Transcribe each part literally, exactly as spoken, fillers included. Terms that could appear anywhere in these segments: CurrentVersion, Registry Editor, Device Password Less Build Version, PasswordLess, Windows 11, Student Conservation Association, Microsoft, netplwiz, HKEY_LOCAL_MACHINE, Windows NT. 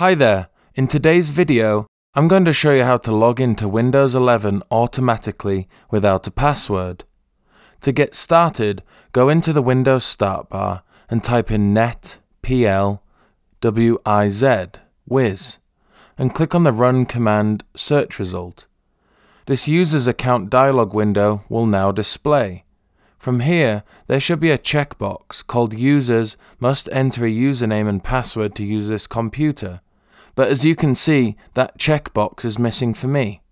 Hi there, in today's video I'm going to show you how to log into Windows eleven automatically without a password. To get started, go into the Windows start bar and type in netplwiz and click on the Run command search result. This User's Account dialog window will now display. From here, there should be a checkbox called Users Must Enter a Username and Password to Use This Computer. But as you can see, that checkbox is missing for me.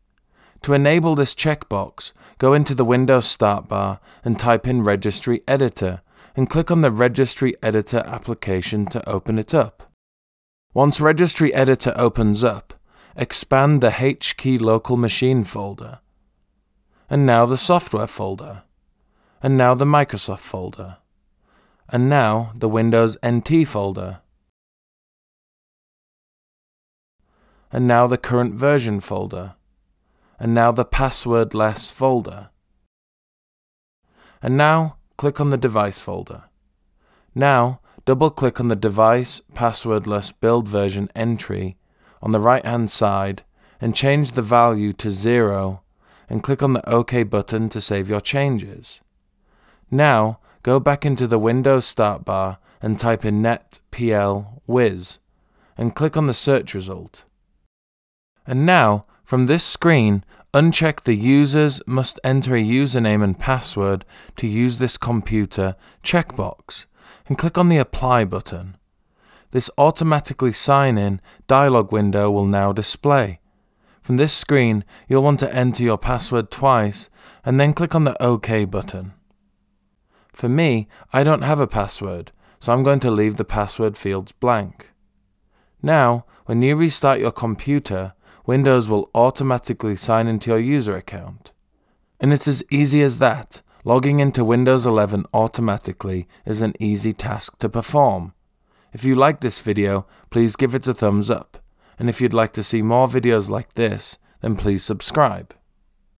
To enable this checkbox, go into the Windows start bar and type in Registry Editor and click on the Registry Editor application to open it up. Once Registry Editor opens up, expand the H key local machine folder, and now the software folder, and now the Microsoft folder, and now the Windows N T folder, and now the current version folder, and now the PasswordLess folder. And now click on the Device folder. Now double click on the Device PasswordLess Build Version entry on the right hand side and change the value to zero and click on the OK button to save your changes. Now go back into the Windows start bar and type in netplwiz and click on the search result. And now, from this screen, uncheck the Users Must Enter a Username and Password to Use This Computer checkbox and click on the Apply button. This Automatically Sign In dialog window will now display. From this screen, you'll want to enter your password twice and then click on the OK button. For me, I don't have a password, so I'm going to leave the password fields blank. Now, when you restart your computer, Windows will automatically sign into your user account. And it's as easy as that. Logging into Windows eleven automatically is an easy task to perform. If you like this video, please give it a thumbs up. And if you'd like to see more videos like this, then please subscribe.